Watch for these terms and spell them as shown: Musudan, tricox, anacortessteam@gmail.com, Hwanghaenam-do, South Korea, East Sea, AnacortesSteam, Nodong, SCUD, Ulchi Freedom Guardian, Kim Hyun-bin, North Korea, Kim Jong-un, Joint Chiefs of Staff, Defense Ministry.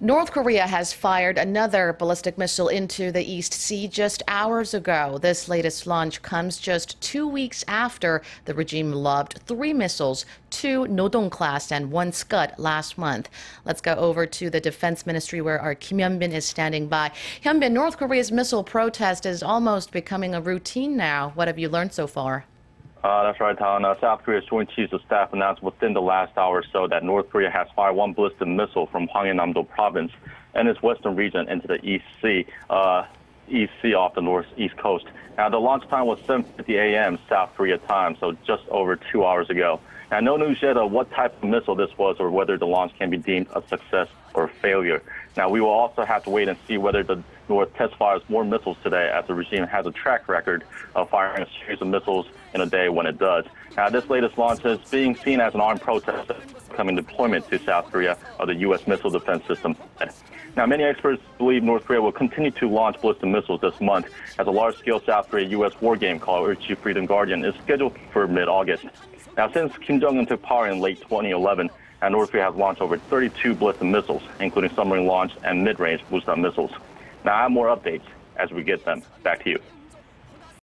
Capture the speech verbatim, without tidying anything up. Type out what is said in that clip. North Korea has fired another ballistic missile into the East Sea just hours ago. This latest launch comes just two weeks after the regime lobbed three missiles, two Nodong class and one SCUD last month. Let's go over to the Defense Ministry where our Kim Hyun-bin is standing by. Hyun-bin, North Korea's missile protest is almost becoming a routine now. What have you learned so far? Uh, that's right, Tan. Uh, South Korea's Joint Chiefs of Staff announced within the last hour or so that North Korea has fired one ballistic missile from Hwanghaenam-do province and its western region into the East Sea, uh, East Sea off the northeast coast. Now, the launch time was seven fifty a m South Korea time, so just over two hours ago. Now, no news yet of what type of missile this was or whether the launch can be deemed a success or failure. Now, we will also have to wait and see whether the North test fires more missiles today, as the regime has a track record of firing a series of missiles in a day when it does. Now, this latest launch is being seen as an armed protest coming deployment to South Korea of the U S missile defense system. Now, many experts believe North Korea will continue to launch ballistic missiles this month, as a large-scale South Korea-U S war game called Ulchi Freedom Guardian is scheduled for mid-August. Now, since Kim Jong-un took power in late twenty eleven, North Korea has launched over thirty-two ballistic missiles, including submarine-launched and mid-range Musudan missiles. Now, I have more updates as we get them. Back to you.